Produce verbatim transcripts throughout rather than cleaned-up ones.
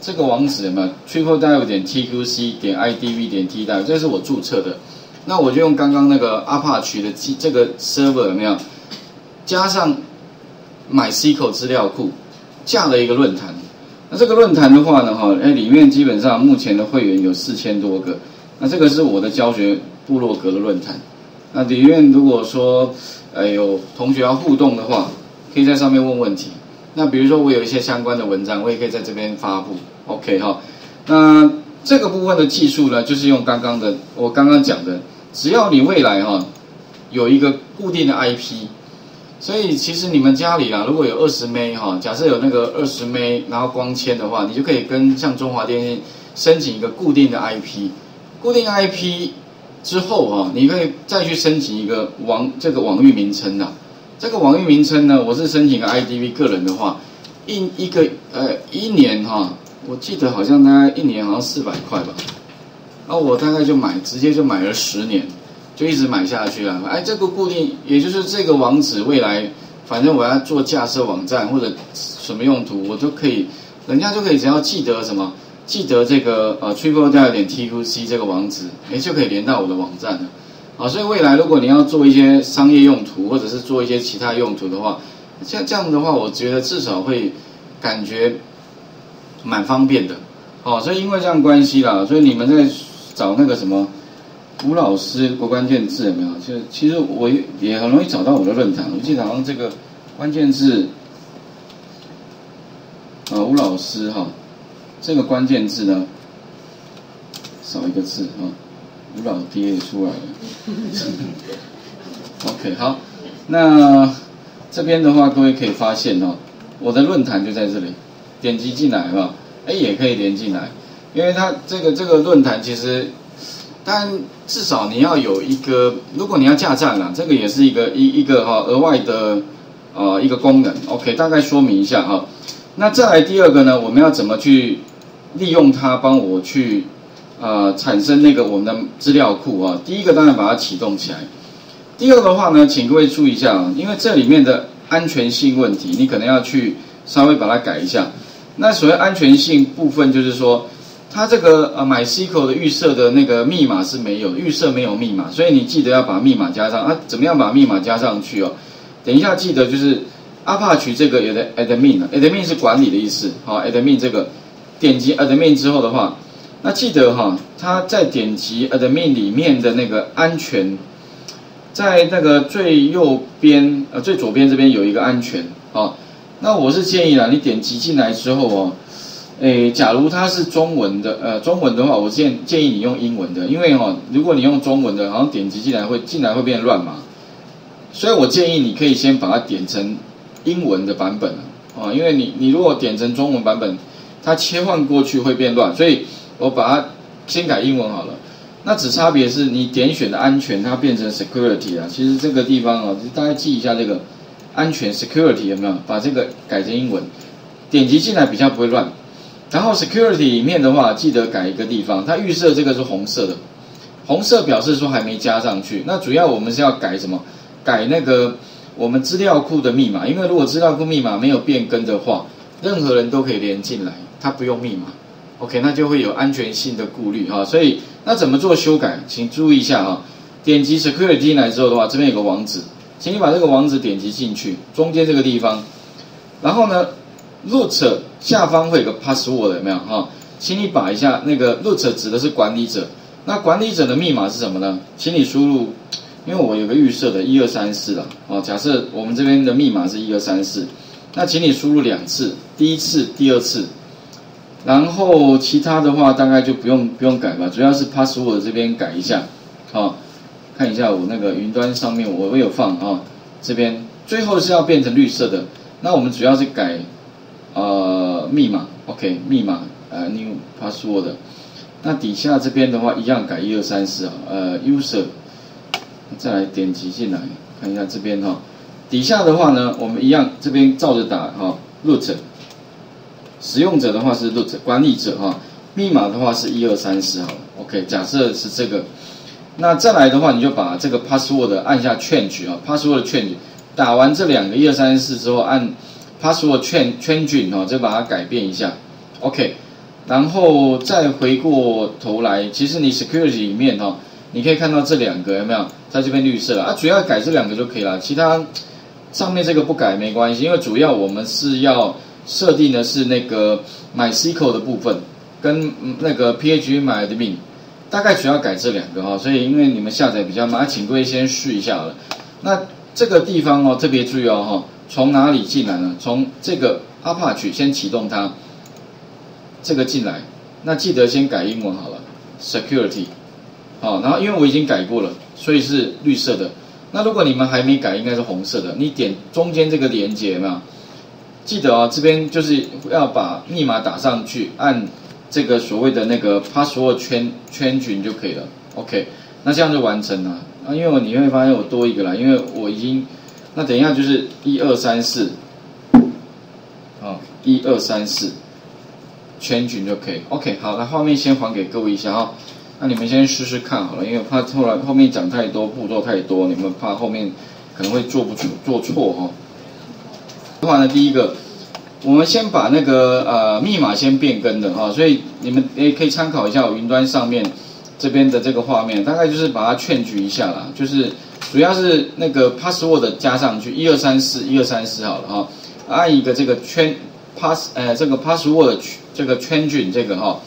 这个网址有没有 tripledive 点 tqc 点 idv 点 tdive， 这是我注册的。那我就用刚刚那个 Apache 的这个 server 有没有加上 MySQL 资料库架了一个论坛。那这个论坛的话呢，哈，哎，里面基本上目前的会员有四千多个。那这个是我的教学部落格的论坛。那里面如果说，哎，有同学要互动的话，可以在上面问问题。那比如说我有一些相关的文章，我也可以在这边发布 ，OK 哈、哦。那这个部分的技术呢，就是用刚刚的我刚刚讲的，只要你未来哈、哦、有一个固定的 I P， 所以其实你们家里啊，如果有二十 M B 哈，假设有那个二十 M B 然后光纤的话，你就可以跟像中华电信申请一个固定的 I P， 固定 I P 之后哈、哦，你可以再去申请一个网这个网域名称呐、啊。这个网域名称呢，我是申请个 I D V 个人的话，一一个呃一年哈、啊，我记得好像大概一年好像四百块吧，然后我大概就买直接就买了十年，就一直买下去了。哎，这个固定也就是这个网址未来，反正我要做架设网站或者什么用途，我都可以，人家就可以只要记得什么，记得这个呃 tripledive 点 tqc 这个网址，哎就可以连到我的网站了。啊，所以未来如果你要做一些商业用途，或者是做一些其他用途的话，像这样的话，我觉得至少会感觉蛮方便的。哦，所以因为这样关系啦，所以你们在找那个什么吴老师国关键字有没有？就其实我也很容易找到我的论坛。我记得好像这个关键字啊，吴老师哈、哦，这个关键字呢少一个字啊。哦，吴老爹也出来了。OK， 好，那这边的话，各位可以发现哦，我的论坛就在这里，点击进来吧，哎，也可以连进来，因为它这个这个论坛其实，但至少你要有一个，如果你要架站啦，这个也是一个一一个哈、哦、额外的呃一个功能。OK， 大概说明一下哈、哦。那再来第二个呢，我们要怎么去利用它帮我去？呃，产生那个我们的资料库啊，第一个当然把它启动起来。第二的话呢，请各位注意一下啊，因为这里面的安全性问题，你可能要去稍微把它改一下。那所谓安全性部分，就是说它这个呃 MySQL 的预设的那个密码是没有，预设没有密码，所以你记得要把密码加上啊。怎么样把密码加上去哦？等一下记得就是 Apache 这个有的 admin，admin admin 是管理的意思，好、哦、admin 这个点击 admin 之后的话。那记得哈、哦，它在点击 admin 里面的那个安全，在那个最右边呃最左边这边有一个安全啊、哦。那我是建议啦，你点击进来之后哦，诶，假如它是中文的呃中文的话，我建建议你用英文的，因为哦，如果你用中文的，好像点击进来会进来会变乱码，所以我建议你可以先把它点成英文的版本啊、哦，因为你你如果点成中文版本，它切换过去会变乱，所以。我把它先改英文好了，那只差别是你点选的安全它变成 security 啊，其实这个地方啊，大家记一下这个安全 security 有没有？把这个改成英文，点击进来比较不会乱。然后 security 里面的话，记得改一个地方，它预设这个是红色的，红色表示说还没加上去。那主要我们是要改什么？改那个我们资料库的密码，因为如果资料库密码没有变更的话，任何人都可以连进来，它不用密码。OK， 那就会有安全性的顾虑哈，所以那怎么做修改？请注意一下哈。点击 security 进来之后的话，这边有个网址，请你把这个网址点击进去，中间这个地方，然后呢 ，root 下方会有个 password 有没有哈？请你把一下那个 root 指的是管理者，那管理者的密码是什么呢？请你输入，因为我有个预设的一二三四啦，哦，假设我们这边的密码是一二三四，那请你输入两次，第一次、第二次。然后其他的话大概就不用不用改吧，主要是 password 这边改一下，好、哦，看一下我那个云端上面我我有放啊、哦，这边最后是要变成绿色的，那我们主要是改呃密码 ，OK 密码呃 new password， 那底下这边的话一样改一二三四啊，呃 user， 再来点击进来看一下这边哈、哦，底下的话呢我们一样这边照着打哈、哦、root。使用者的话是 root 管理者哈，密码的话是一二三四好了 ，OK， 假设是这个，那再来的话你就把这个 password 按下 change 啊 ，password change， 打完这两个一二三四之后按 password change change 哦，就把它改变一下 ，OK，然后再回过头来，其实你 security 里面哈、哦，你可以看到这两个有没有在这边绿色了啊？主要改这两个就可以了，其他上面这个不改没关系，因为主要我们是要设定的是那个 MySQL 的部分跟那个 phpMyAdmin， 大概主要改这两个哈、哦。所以因为你们下载比较慢，啊、请各位先试一下好了。那这个地方哦，特别注意哦哈，从哪里进来呢？从这个 Apache 先启动它。 这个进来，那记得先改英文好了 ，security， 好、哦，然后因为我已经改过了，所以是绿色的。那如果你们还没改，应该是红色的。你点中间这个连接嘛，记得哦，这边就是要把密码打上去，按这个所谓的那个 password 圈圈群就可以了。OK， 那这样就完成了。啊，因为我你会发现我多一个啦，因为我已经，那等一下就是一二三四，哦，一二三四。 圈群就可以 ，OK， 好，那画面先还给各位一下哈、哦，那你们先试试看好了，因为怕后来后面讲太多步骤太多，你们怕后面可能会做不出做错哈、哦。的话呢，第一个，我们先把那个呃密码先变更的哈、哦，所以你们也可以参考一下我云端上面这边的这个画面，大概就是把它劝举一下啦，就是主要是那个 password 加上去一二三四一二三四好了哈、哦，按一个这个圈。 pass 呃这个 password 这个圈群这个哈、哦，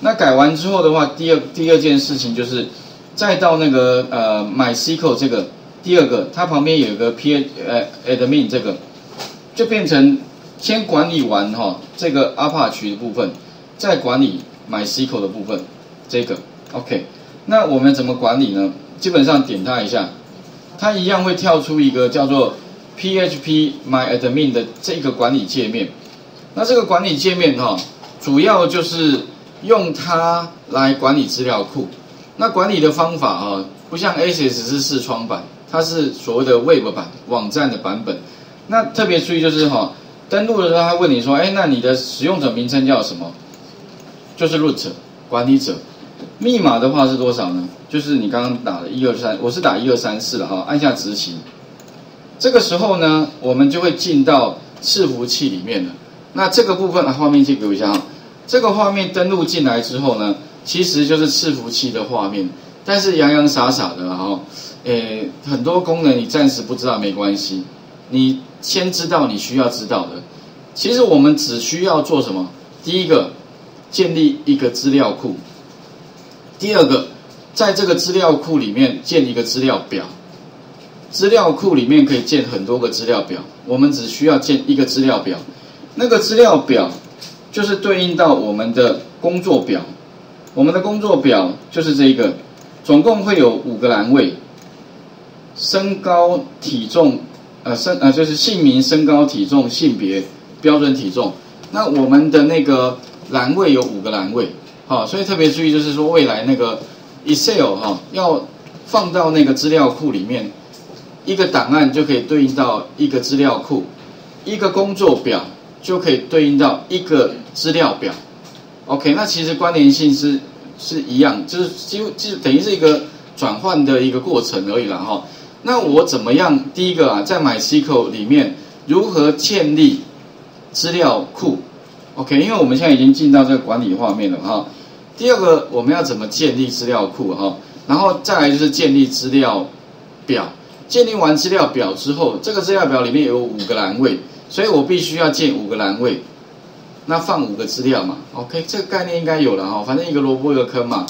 那改完之后的话，第二第二件事情就是再到那个呃 MySQL 这个第二个，它旁边有一个 P 呃 admin 这个，就变成先管理完哈、哦、这个 Apache 的部分，再管理 MySQL 的部分这个 OK。那我们怎么管理呢？基本上点它一下，它一样会跳出一个叫做 phpMyAdmin 的这个管理界面。 那这个管理界面哈、哦，主要就是用它来管理资料库。那管理的方法哈、哦，不像 Access 是视窗版，它是所谓的 Web 版网站的版本。那特别注意就是哈、哦，登录的时候它问你说，哎，那你的使用者名称叫什么？就是 root 管理者。密码的话是多少呢？就是你刚刚打的一二三，我是打一二三四了哈、哦，按下执行。这个时候呢，我们就会进到伺服器里面了。 那这个部分啊，画面借给我一下啊。这个画面登录进来之后呢，其实就是伺服器的画面，但是洋洋洒洒的哈、哦，诶，很多功能你暂时不知道没关系，你先知道你需要知道的。其实我们只需要做什么？第一个，建立一个资料库；第二个，在这个资料库里面建一个资料表。资料库里面可以建很多个资料表，我们只需要建一个资料表。 那个资料表就是对应到我们的工作表，我们的工作表就是这个，总共会有五个栏位：身高、体重，呃身呃就是姓名、身高、体重、性别、标准体重。那我们的那个栏位有五个栏位，好、哦，所以特别注意就是说未来那个 Excel 哈、哦、要放到那个资料库里面，一个档案就可以对应到一个资料库，一个工作表。 就可以对应到一个资料表 ，OK， 那其实关联性是是一样，就是几乎就等于是一个转换的一个过程而已啦哈。那我怎么样？第一个啊，在 MySQL 里面如何建立资料库 ？OK， 因为我们现在已经进到这个管理画面了哈。第二个，我们要怎么建立资料库哈？然后再来就是建立资料表。建立完资料表之后，这个资料表里面有五个栏位。 所以我必须要建五个栏位，那放五个资料嘛 ，OK， 这个概念应该有了哈、哦，反正一个萝卜一个坑嘛，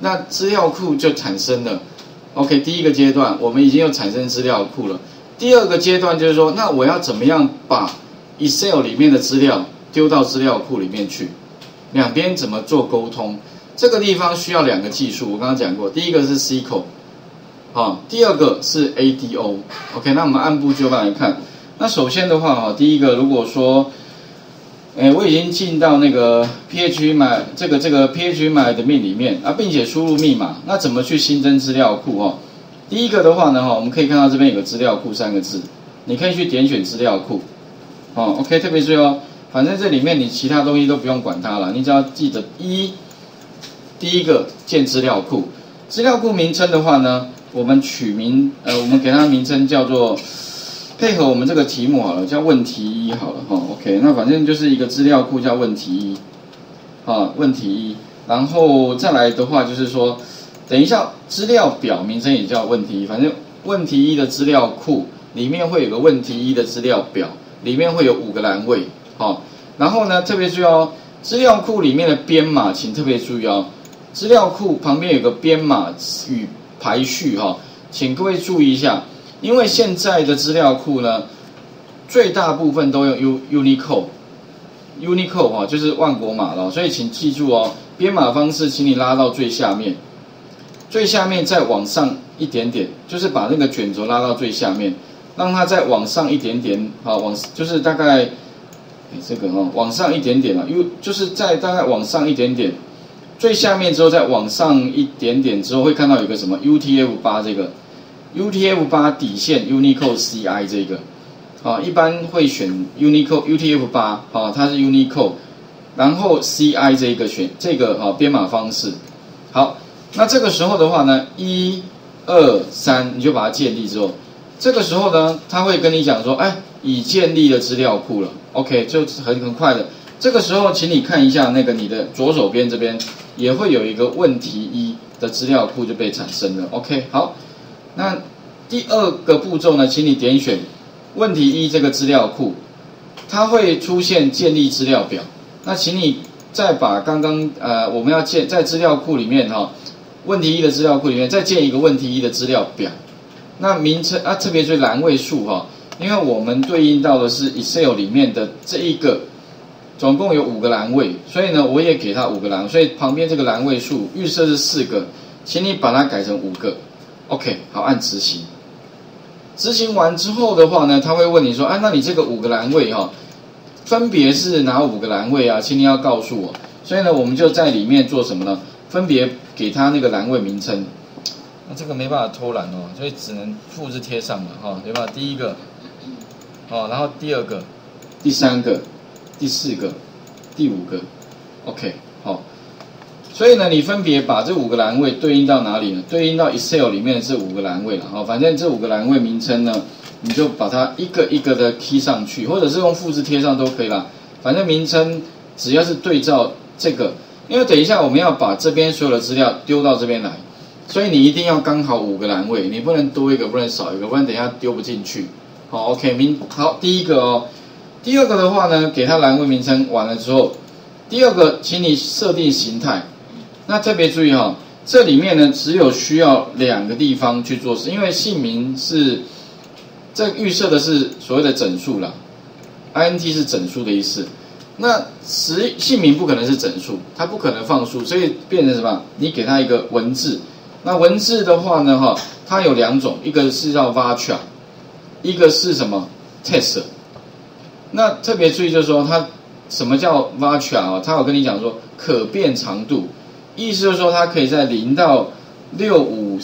那资料库就产生了 ，OK， 第一个阶段我们已经有产生资料库了，第二个阶段就是说，那我要怎么样把 Excel 里面的资料丢到资料库里面去，两边怎么做沟通？这个地方需要两个技术，我刚刚讲过，第一个是 S Q L， 啊、哦，第二个是 A D O，OK，、OK, 那我们按部就班来看。 那首先的话哈，第一个如果说，哎，我已经进到那个 phpMy 这个这个 phpMyAdmin 里面啊，并且输入密码，那怎么去新增资料库哦？第一个的话呢哈，我们可以看到这边有个资料库三个字，你可以去点选资料库，哦 ，OK， 特别注意哦，反正这里面你其他东西都不用管它了，你只要记得一，第一个建资料库，资料库名称的话呢，我们取名呃，我们给它名称叫做。 配合我们这个题目好了，叫问题一好了哈、哦。OK， 那反正就是一个资料库叫问题一。啊，问题一。然后再来的话就是说，等一下资料表名称也叫问题一，反正问题一的资料库里面会有个问题一的资料表，里面会有五个栏位，好、啊，然后呢特别注意哦，资料库里面的编码请特别注意哦，资料库旁边有个编码与排序哈、啊，请各位注意一下，因为现在的资料库呢，最大部分都用 Unicode。 Unicode 哈，就是万国码了，所以请记住哦，编码方式，请你拉到最下面，最下面再往上一点点，就是把那个卷轴拉到最下面，让它再往上一点点，好，往就是大概，哎，这个哦，往上一点点了，因为就是在大概往上一点点，最下面之后再往上一点点之后，会看到有个什么 U T F 八这个 ，U T F 八底线 Unicode C I 这个。 啊，一般会选 Unicode U T F 八啊，它是 Unicode， 然后 C I 这个选这个啊编码方式。好，那这个时候的话呢，一、二、三，你就把它建立之后，这个时候呢，它会跟你讲说，哎，已建立了资料库了。OK， 就很很快的。这个时候，请你看一下那个你的左手边这边也会有一个问题一的资料库就被产生了。OK， 好，那第二个步骤呢，请你点选。 问题一这个资料库，它会出现建立资料表。那请你再把刚刚呃我们要建在资料库里面哈、哦，问题一的资料库里面再建一个问题一的资料表。那名称啊，特别是栏位数哈、哦，因为我们对应到的是 Excel 里面的这一个，总共有五个栏位，所以呢我也给它五个栏，所以旁边这个栏位数预设是四个，请你把它改成五个。OK， 好，按执行。 执行完之后的话呢，他会问你说，哎、啊，那你这个五个栏位哈、哦，分别是哪五个栏位啊？请你要告诉我。所以呢，我们就在里面做什么呢？分别给他那个栏位名称。那、啊、这个没办法偷懒哦，所以只能复制贴上了哈、哦，对吧？第一个，哦，然后第二个，第三个，第四个，第五个 ，OK， 好、哦。所以呢，你分别把这五个栏位对应到哪里呢？对应到 Excel 里面的这五个栏位了哈。反正这五个栏位名称呢，你就把它一个一个的 key 上去，或者是用复制贴上都可以啦。反正名称只要是对照这个，因为等一下我们要把这边所有的资料丢到这边来，所以你一定要刚好五个栏位，你不能多一个，不能少一个，不然等一下丢不进去。好 ，OK， 名好第一个哦，第二个的话呢，给它栏位名称完了之后，第二个请你设定形态。 那特别注意哈、哦，这里面呢只有需要两个地方去做事，因为姓名是这预设的是所谓的整数啦 ，int 是整数的意思。那实姓名不可能是整数，它不可能放数，所以变成什么？你给它一个文字。那文字的话呢，哈，它有两种，一个是叫 varchar， 一个是什么 test。那特别注意就是说，它什么叫 varchar 啊？它有跟你讲说可变长度。 意思就是说，它可以在零到六五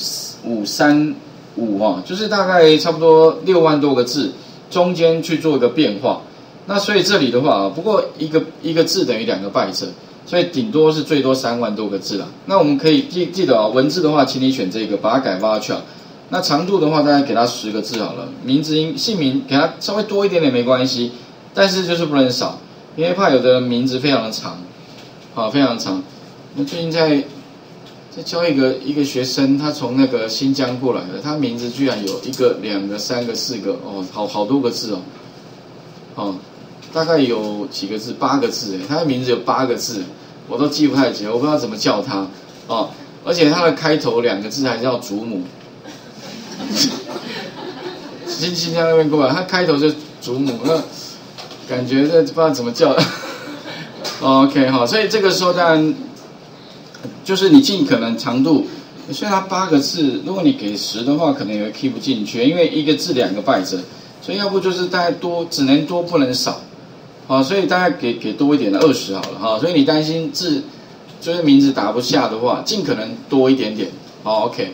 五三五哈，就是大概差不多六万多个字中间去做一个变化。那所以这里的话啊，不过一个一个字等于两个 byte， 所以顶多是最多三万多个字啦。那我们可以记记得啊、哦，文字的话，请你选这个，把它改 varchar。那长度的话，大概给它十个字好了。名字、姓名给它稍微多一点点没关系，但是就是不能少，因为怕有的名字非常的长，好，非常长。 我最近在在教一个一个学生，他从那个新疆过来的，他名字居然有一个、两个、三个、四个哦，好好多个字哦，哦，大概有几个字，八个字，他的名字有八个字，我都记不太清，我不知道怎么叫他哦，而且他的开头两个字还叫祖母，新新疆那边过来，他开头就祖母，那感觉这不知道怎么叫，OK 好，所以这个时候当然。 就是你尽可能长度，虽然它八个字，如果你给十的话，可能也会 keep 不进去，因为一个字两个 byte， 所以要不就是大概多，只能多不能少，啊，所以大概给给多一点的二十好了哈、啊，所以你担心字就是名字打不下的话，尽可能多一点点，好、啊、，OK。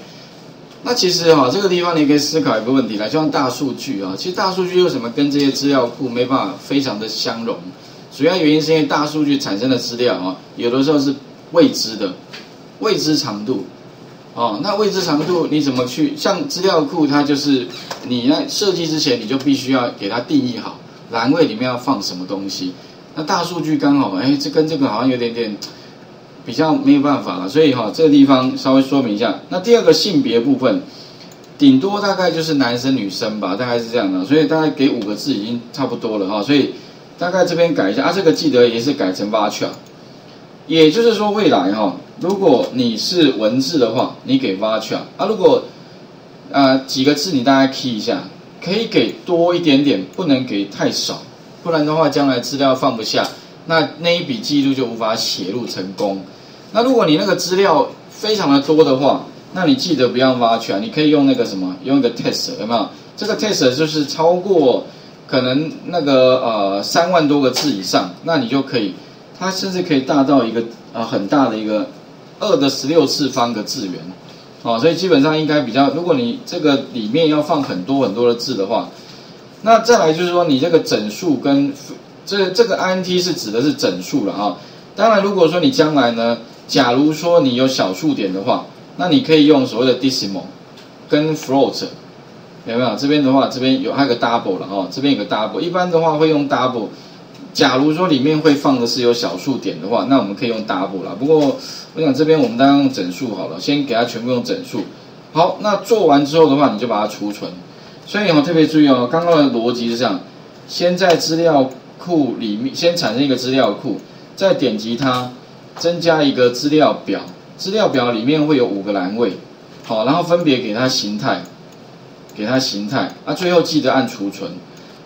那其实哈、啊，这个地方你可以思考一个问题来，就像大数据啊，其实大数据为什么跟这些资料库没办法非常的相容？主要原因是因为大数据产生的资料啊，有的时候是。 未知的，未知长度，哦，那未知长度你怎么去？像资料库，它就是你在设计之前，你就必须要给它定义好栏位里面要放什么东西。那大数据刚好，哎，这跟这个好像有点点比较没有办法了，所以哈、哦、这个地方稍微说明一下。那第二个性别部分，顶多大概就是男生女生吧，大概是这样的，所以大概给五个字已经差不多了哈、哦，所以大概这边改一下啊，这个记得也是改成 varchar。 也就是说，未来哈、哦，如果你是文字的话，你给 varchar 啊；如果啊、呃、几个字你大概 key 一下，可以给多一点点，不能给太少，不然的话将来资料放不下，那那一笔记录就无法写入成功。那如果你那个资料非常的多的话，那你记得不要 varchar， 你可以用那个什么，用一个 test 有没有？这个 test 就是超过可能那个呃三万多个字以上，那你就可以。 它甚至可以大到一个呃很大的一个二的十六次方个字元，哦，所以基本上应该比较，如果你这个里面要放很多很多的字的话，那再来就是说你这个整数跟这这个 int 是指的是整数了啊。当然，如果说你将来呢，假如说你有小数点的话，那你可以用所谓的 decimal 跟 float， 有没有？这边的话，这边有还有个 double 了哦，这边有个 double， 一般的话会用 double。 假如说里面会放的是有小数点的话，那我们可以用 double 啦。不过我想这边我们单用整数好了，先给它全部用整数。好，那做完之后的话，你就把它储存。所以你要特别注意哦，刚刚的逻辑是这样：先在资料库里面先产生一个资料库，再点击它，增加一个资料表。资料表里面会有五个栏位，好，然后分别给它形态，给它形态。啊，最后记得按储存。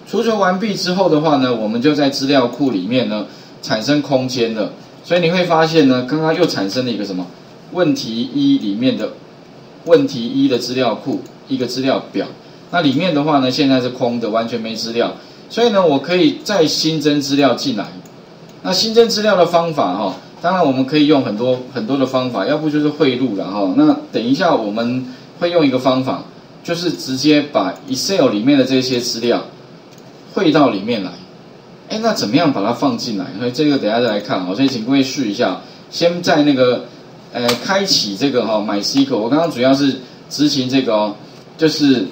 储存完毕之后的话呢，我们就在资料库里面呢产生空间了，所以你会发现呢，刚刚又产生了一个什么问题一里面的问题一的资料库一个资料表，那里面的话呢现在是空的，完全没资料，所以呢我可以再新增资料进来。那新增资料的方法哈、哦，当然我们可以用很多很多的方法，要不就是汇入了哈。那等一下我们会用一个方法，就是直接把 Excel 里面的这些资料。 汇到里面来，哎，那怎么样把它放进来？所以这个等一下再来看好，所以请各位试一下，先在那个，呃，开启这个哈、哦、MySQL。我刚刚主要是执行这个哦，就是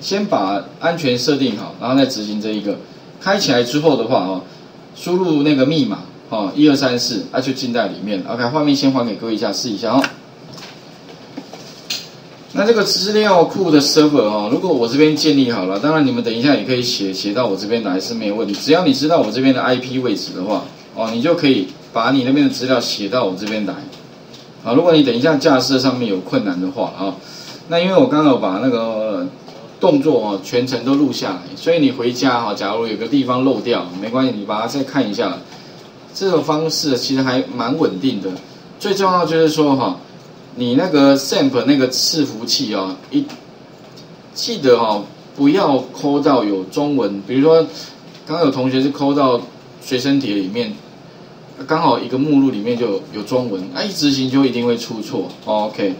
先把安全设定好，然后再执行这一个。开起来之后的话哦，输入那个密码哦，一二三四，啊就进在里面。OK， 画面先还给各位一下，试一下哦。那这个资料库的 server 哦，如果我这边建立好了，当然你们等一下也可以写写到我这边来是没有问题。只要你知道我这边的 I P 位置的话，哦，你就可以把你那边的资料写到我这边来。啊，如果你等一下架设上面有困难的话啊、哦，那因为我刚刚有把那个动作哦全程都录下来，所以你回家哈、哦，假如有个地方漏掉，没关系，你把它再看一下。这种方式其实还蛮稳定的。最重要就是说哈、哦。 你那个 sample 那个伺服器哦，一记得哦，不要抠到有中文。比如说，刚刚有同学是抠到随身碟里面，刚好一个目录里面就有中文，哎、啊，一执行就一定会出错。哦、OK。